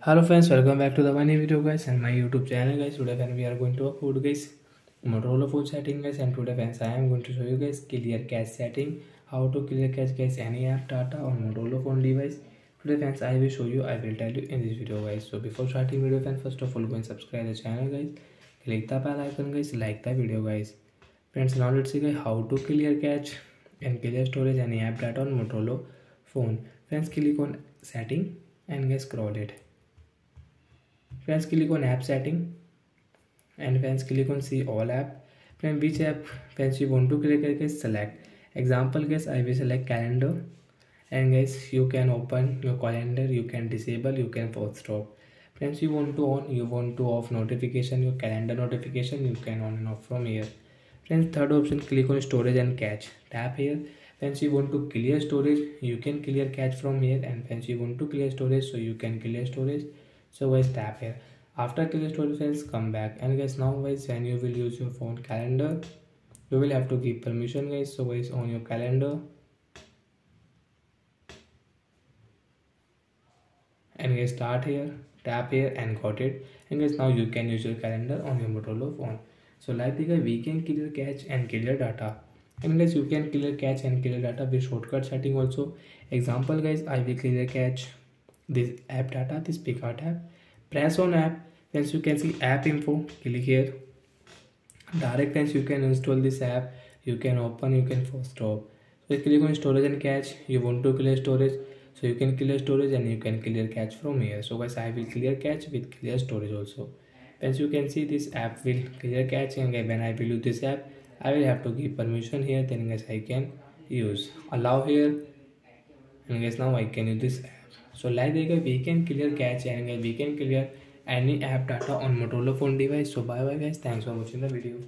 Hello friends, welcome back to the one video guys and my YouTube channel guys. Today friends, we are going to upload guys Motorola phone setting guys, and today friends I am going to show you guys clear cache setting, how to clear cache guys any app, data on Motorola phone device. Today friends I will tell you in this video guys. So before starting video friends, first of all go and subscribe the channel guys, click the bell icon guys, like the video guys. Friends, now let's see guys how to clear cache and clear storage any app data on Motorola phone. Friends, click on setting and guys scroll it. Friends, click on app setting and friends click on see all app. Friends, which app friends you want to click, guys select. Example guys I will select calendar, and guys you can open your calendar, you can disable, you can force stop. Friends, you want to on, you want to off notification, your calendar notification you can on and off from here. Friends, third option click on storage and cache, tap here. Friends, you want to clear storage, you can clear cache from here, and friends you want to clear storage, so you can clear storage. So guys tap here. After clear storage friends, come back, and guys now guys when you will use your phone calendar, you will have to give permission guys. So guys on your calendar, and guys start here, tap here and got it, and guys now you can use your calendar on your Motorola phone. So like this we can clear cache and clear data, and guys you can clear cache and clear data with shortcut setting also. Example guys I will clear cache this app data, this Picard app. Press on app, friends you can see app info, click here. Direct friends you can install this app, you can open, you can force stop. So click on storage and cache, you want to clear storage, so you can clear storage and you can clear cache from here. So guys I will clear cache with clear storage also. Friends, you can see this app will clear cache, and when I will use this app I will have to give permission here, then guys I can use allow here, and guys now I can use this app. So like that we can clear cache and we can clear any app data on Motorola phone device. So bye bye guys, thanks for watching the video.